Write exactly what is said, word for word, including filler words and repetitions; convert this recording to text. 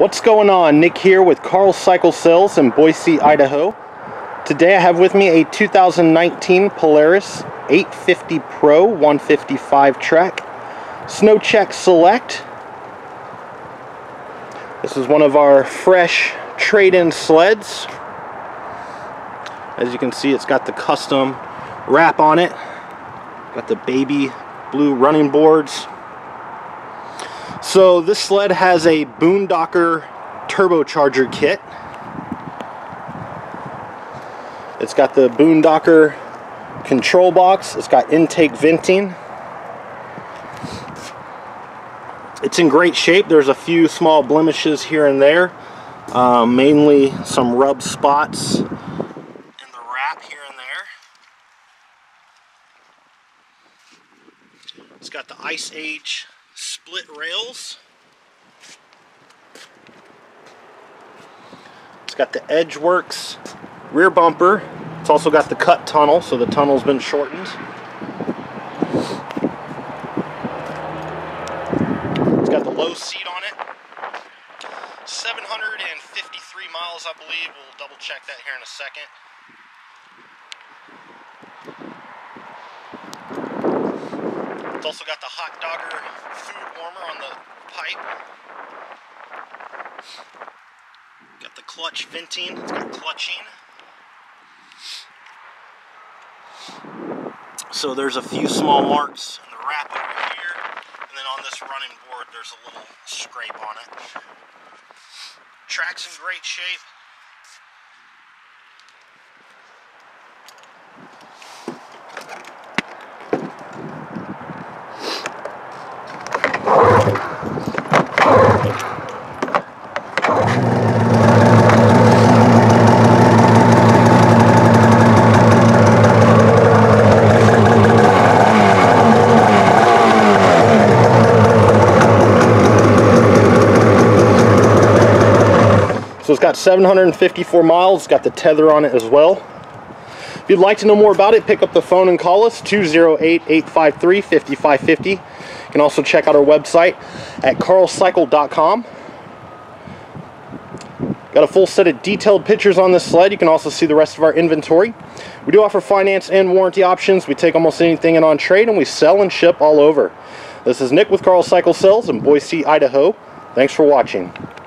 What's going on? Nick here with Carl's Cycle Sales in Boise, Idaho. Today I have with me a two thousand nineteen Polaris eight fifty Pro one fifty-five track, Snow Check Select. This is one of our fresh trade-in sleds. As you can see, it's got the custom wrap on it. Got the baby blue running boards. So this sled has a Boondocker turbocharger kit. It's got the Boondocker control box. It's got intake venting. It's in great shape. There's a few small blemishes here and there. Uh, mainly some rub spots in the wrap here and there. It's got the Ice Age Split rails. It's got the EdgeWorks rear bumper. It's also got the cut tunnel, so the tunnel's been shortened. It's got the low seat on it. seven hundred fifty-three miles, I believe. We'll double check that here in a second. It's also got the hot dogger food warmer on the pipe. Got the clutch venting. It's got clutching. So there's a few small marks in the wrap over here, and then on this running board there's a little scrape on it. Track's in great shape. So it's got seven hundred fifty-four miles, it's got the tether on it as well. If you'd like to know more about it, pick up the phone and call us, two oh eight, eight five three, five five five zero. You can also check out our website at carls cycle dot com. Got a full set of detailed pictures on this sled. You can also see the rest of our inventory. We do offer finance and warranty options. We take almost anything in on trade, and we sell and ship all over. This is Nick with Carl's Cycle Sales in Boise, Idaho. Thanks for watching.